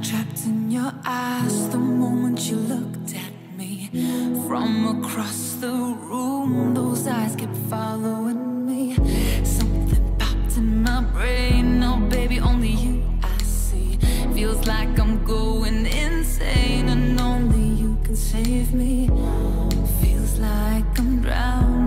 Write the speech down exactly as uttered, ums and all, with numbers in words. Trapped in your eyes the moment you looked at me. From across the room, those eyes kept following me. Something popped in my brain. No, baby, only you I see. Feels like I'm going insane, and only you can save me. Feels like I'm drowning.